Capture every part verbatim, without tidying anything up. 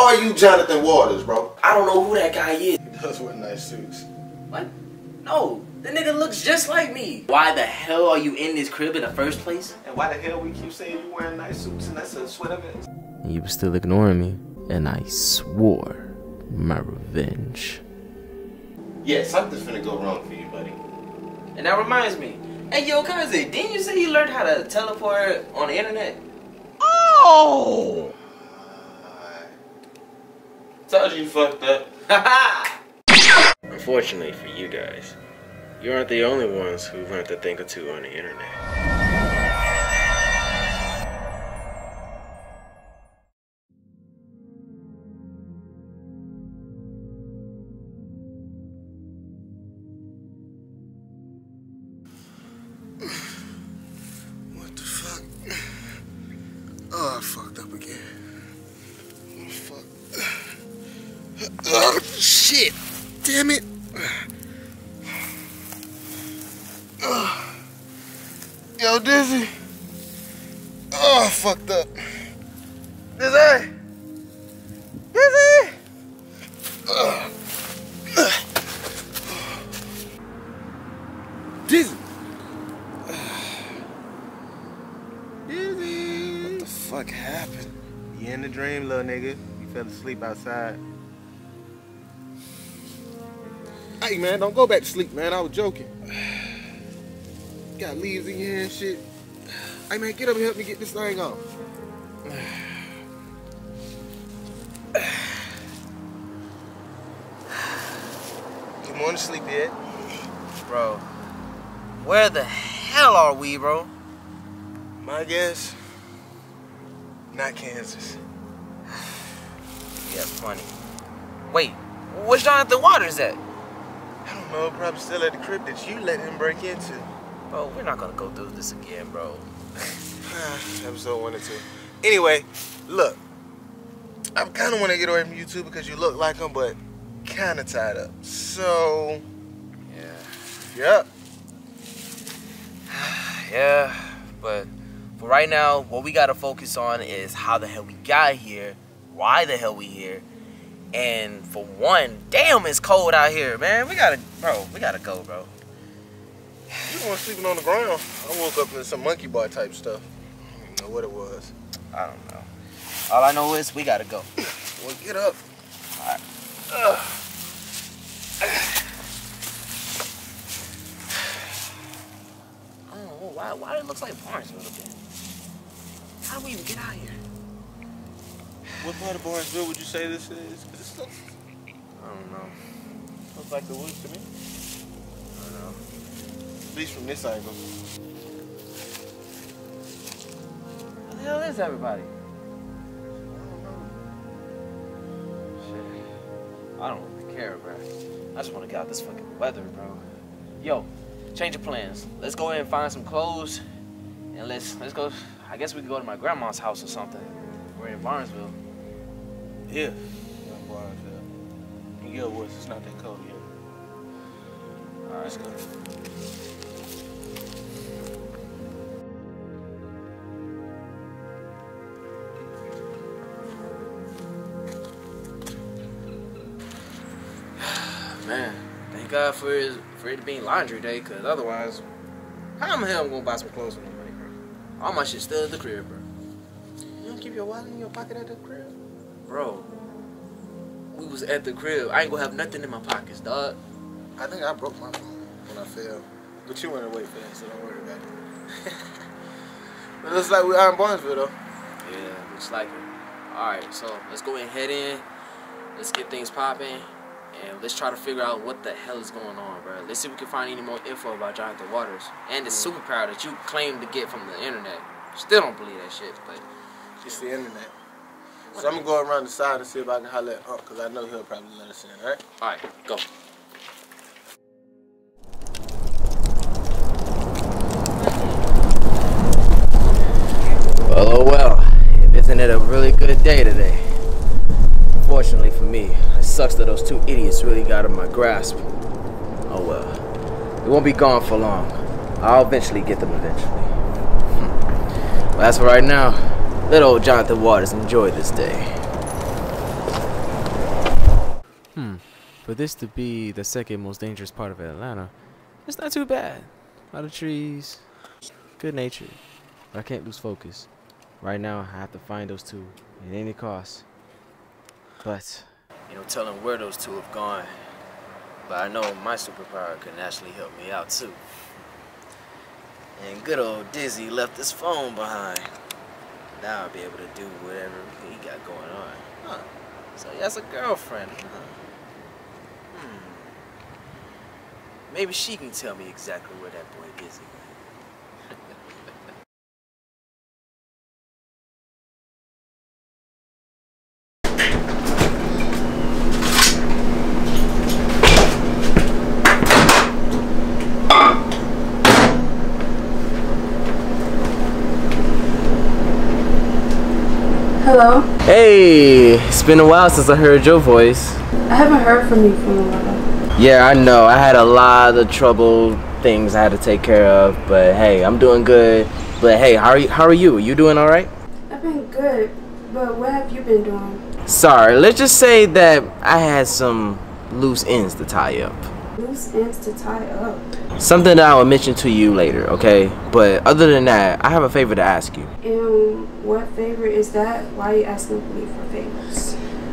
Are you Jonathan Waters, bro? I don't know who that guy is. He does wear nice suits. What? No. The nigga looks just like me. Why the hell are you in this crib in the first place? And why the hell we keep saying you wearing nice suits and that's a sweater vest? You were still ignoring me. And I swore my revenge. Yeah, something's finna go wrong for you, buddy. And that reminds me. Hey, yo, Kaze, didn't you say you learned how to teleport on the internet? Oh! Told you you fucked up. Unfortunately for you guys, you aren't the only ones who learned a thing or two on the internet. I fucked up again. Oh, fuck. Oh, shit. Damn it. Oh. Yo, Dizzy. Oh, I fucked up. Dizzy. Dizzy. Oh. Dizzy. What the fuck happened? You in the dream, little nigga. You fell asleep outside. Hey, man, don't go back to sleep, man. I was joking. You got leaves in your hair and shit. Hey, man, get up and help me get this thing off. Good morning, sleepyhead. Bro, where the hell are we, bro? My guess? Not Kansas. Yeah, funny. Wait, where's Jonathan Waters at? I don't know, probably still at the crib that you let him break into. Bro, we're not gonna go through this again, bro. Episode one or two. Anyway, look. I kinda wanna get away from you two because you look like him, but kinda tied up. So. Yeah. Yep. Yeah, but. But right now, what we gotta focus on is how the hell we got here, why the hell we here, and for one, damn, it's cold out here, man. We gotta, bro, we gotta go, bro. You weren't sleeping on the ground. I woke up in some monkey bar type stuff. I don't know what it was. I don't know. All I know is we gotta go. Well, get up. All right. Ugh. I don't know why. Why it looks like Barnes a little bit. How do we even get out here? What part of Barnesville would you say this is? This looks, I don't know. Looks like the woods to me. I don't know. At least from this angle. Where the hell is everybody? I don't know. Shit. I don't really care, bro. I just want to get out this fucking weather, bro. Yo, change of plans. Let's go ahead and find some clothes. And let's, let's go. I guess we could go to my grandma's house or something. We're in Barnesville. Yeah, in Barnesville. In Gilworth, it's not that cold yet. All right, let's go. Man, thank God for, his, for it being laundry day, because otherwise, how in the hell am I going to buy some clothes for me? All my shit's still in the crib, bro. You don't keep your wallet in your pocket at the crib? Bro, we was at the crib. I ain't gonna have nothing in my pockets, dog. I think I broke my phone when I fell. But you went away fast, so don't worry about it. It looks like we're out in Barnesville, though. Yeah, looks like it. All right, so let's go ahead and head in. Let's get things popping. And let's try to figure out what the hell is going on, bro. Let's see if we can find any more info about Jonathan Waters and the superpower that you claim to get from the internet. Still don't believe that shit, but it's the internet. So I'm gonna go around the side and see if I can holler at Unc, cause I know he'll probably let us in, all right? All right, go. Well, oh well. If isn't it a really good day today? Fortunately for me, it sucks that those two idiots really got in my grasp. Oh well, it won't be gone for long. I'll eventually get them eventually. But as for right now, let old Jonathan Waters enjoy this day. For this to be the second most dangerous part of Atlanta, it's not too bad. A lot of trees, good nature. But I can't lose focus. Right now, I have to find those two at any cost. But you know, tell them where those two have gone. But I know my superpower can actually help me out too. And good old Dizzy left his phone behind. Now I'll be able to do whatever he got going on. Huh. So he has a girlfriend, huh? Hmm. Maybe she can tell me exactly where that boy Dizzy went. Hello? Hey, it's been a while since I heard your voice. I haven't heard from you for a while. Yeah, I know. I had a lot of trouble, things I had to take care of, but hey, I'm doing good. But hey, how are you? How are you? You doing all right? I've been good, but what have you been doing? Sorry, let's just say that I had some loose ends to tie up. Loose ends to tie up? Something that I will mention to you later, okay? But other than that, I have a favor to ask you. And what favor is that? Why are you asking me for favors?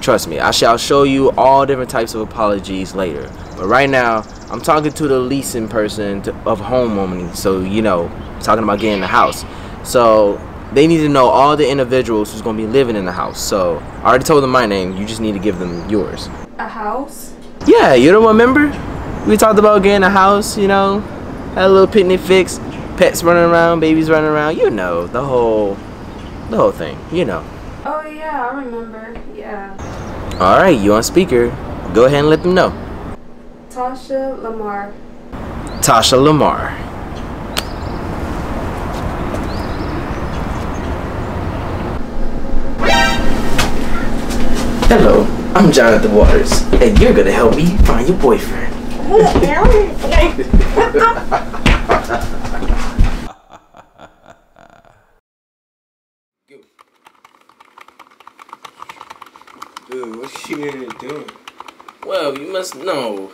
Trust me, I shall show you all different types of apologies later. But right now, I'm talking to the leasing person to, of homeowning. So, you know, talking about getting the house. So, they need to know all the individuals who's going to be living in the house. So, I already told them my name. You just need to give them yours. A house? Yeah, you don't remember? We talked about getting a house, you know. Had a little picnic fix. Pets running around, babies running around. You know, the whole... the whole thing, you know. Oh yeah, I remember. Yeah. All right, you on speaker. Go ahead and let them know. Tasha Lamar. Tasha Lamar. Hello, I'm Jonathan Waters, and you're gonna help me find your boyfriend. Dude, what's she in here doing? Well, you must know,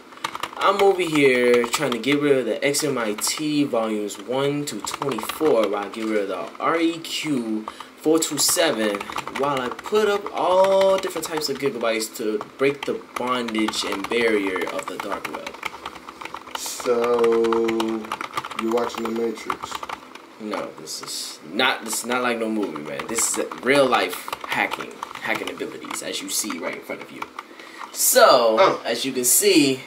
I'm over here trying to get rid of the X M I T Volumes one to twenty-four while I get rid of the R E Q four twenty-seven while I put up all different types of gigabytes to break the bondage and barrier of the dark web. So, you're watching The Matrix? No, this is not, this is not like no movie, man. This is real life hacking. Hacking abilities, as you see right in front of you. So, oh. As you can see,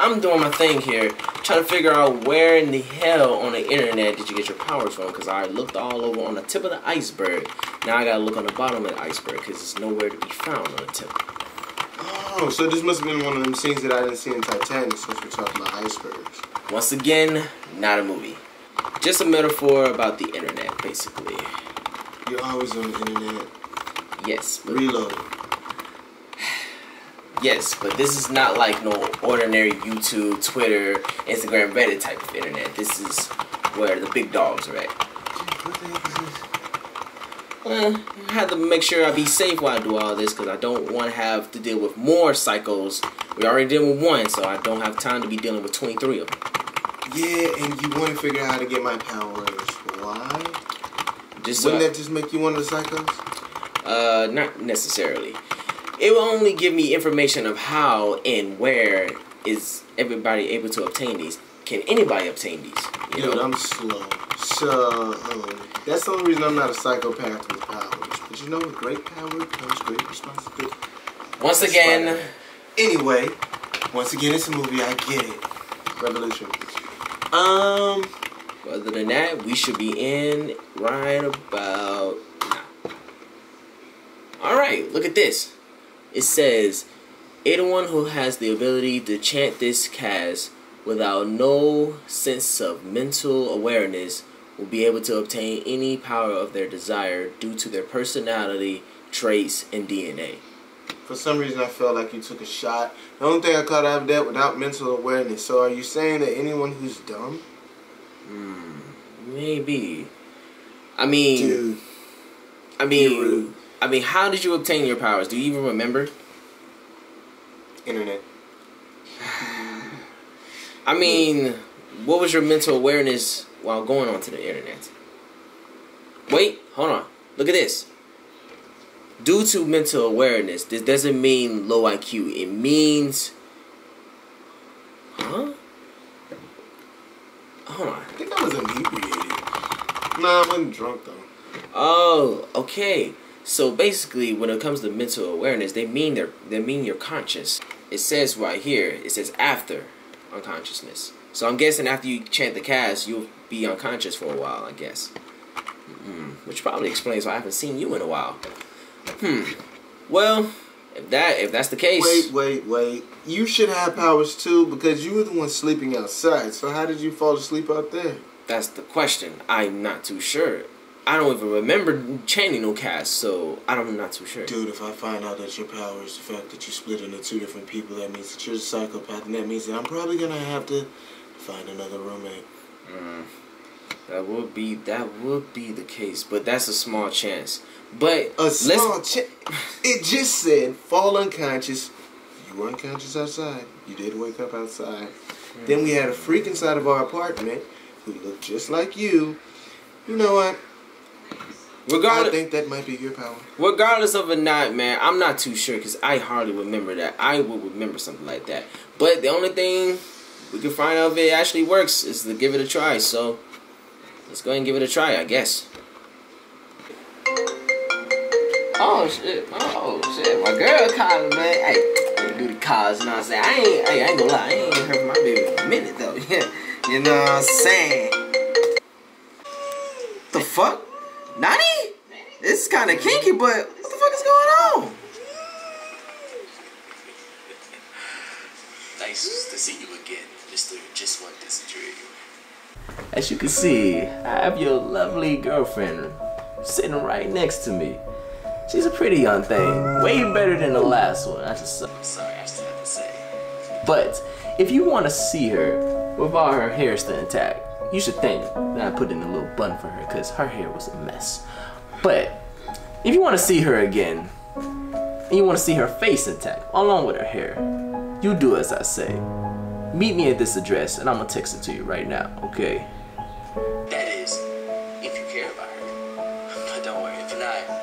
I'm doing my thing here, trying to figure out where in the hell on the internet did you get your powers from, because I looked all over on the tip of the iceberg. Now I gotta look on the bottom of the iceberg, because it's nowhere to be found on the tip. Oh, so this must have been one of them scenes that I didn't see in Titanic, since we're talking about icebergs. Once again, not a movie. Just a metaphor about the internet, basically. You're always on the internet. Yes, but reload. Yes, but this is not like no ordinary YouTube, Twitter, Instagram, Reddit type of internet. This is where the big dogs are at. What the heck is this? Eh, I had to make sure I be safe while I do all this because I don't want to have to deal with more psychos. We already dealing with one, so I don't have time to be dealing with twenty-three of them. Yeah, and you want to figure out how to get my powers. Why? Just Wouldn't so I, that just make you one of the psychos? Uh, not necessarily. It will only give me information of how and where is everybody able to obtain these. Can anybody obtain these? You Dude, know? I'm slow. So, um, that's the only reason I'm not a psychopath with powers. But you know, with great power comes great responsibility. Once again. Anyway, once again, it's a movie. I get it. Revolution. Um, other than that, we should be in right about... Alright, look at this. It says, anyone who has the ability to chant this cast without no sense of mental awareness will be able to obtain any power of their desire due to their personality, traits, and D N A. For some reason, I felt like you took a shot. The only thing I caught out of that without mental awareness. So are you saying that anyone who's dumb? Hmm, maybe. I mean... Dude. I mean... Rude. I mean, how did you obtain your powers? Do you even remember? Internet. I mean, what was your mental awareness while going onto the internet? Wait, hold on. Look at this. Due to mental awareness, this doesn't mean low I Q. It means... Huh? Hold on. I think I was inebriated. Nah, I wasn't drunk, though. Oh, okay. So basically, when it comes to mental awareness, they mean they're, they mean you're conscious. It says right here, it says after unconsciousness. So I'm guessing after you chant the cast, you'll be unconscious for a while, I guess. Mm-hmm. Which probably explains why I haven't seen you in a while. Hmm. Well, if that if that's the case. Wait, wait, wait. You should have powers too, because you were the one sleeping outside. So how did you fall asleep out there? That's the question. I'm not too sure. I don't even remember chaining no cast, so I'm not too sure. Dude, if I find out that your power is the fact that you split into two different people, that means that you're a psychopath, and that means that I'm probably gonna have to find another roommate. Mm. That would be that would be the case, but that's a small chance. But a small chance. It just said fall unconscious. You were unconscious outside. You did wake up outside. Mm. Then we had a freak inside of our apartment who looked just like you. You know what? Regardless, I think that might be your power. Regardless of or not, man, I'm not too sure because I hardly remember that. I would remember something like that. But the only thing we can find out if it actually works is to give it a try. So. Let's go ahead and give it a try, I guess. Oh, shit. Oh, shit. My girl calling, man. Hey, I do the calls, you know what I'm saying? I ain't, I ain't gonna lie. I ain't heard from my baby in a minute, though. You know what I'm saying? The fuck? Nani? This is kind of kinky, but what the fuck is going on? Nice to see you again, Mister Just one Dizzy Dream. As you can see, I have your lovely girlfriend sitting right next to me. She's a pretty young thing, way better than the last one. I just, I'm sorry, I just have to say. But if you want to see her with all her hair still intact, you should think that I put in a little bun for her because her hair was a mess. But if you want to see her again, and you want to see her face intact along with her hair, you do as I say. Meet me at this address, and I'm gonna text it to you right now, okay? That is, if you care about her. But don't worry, if not,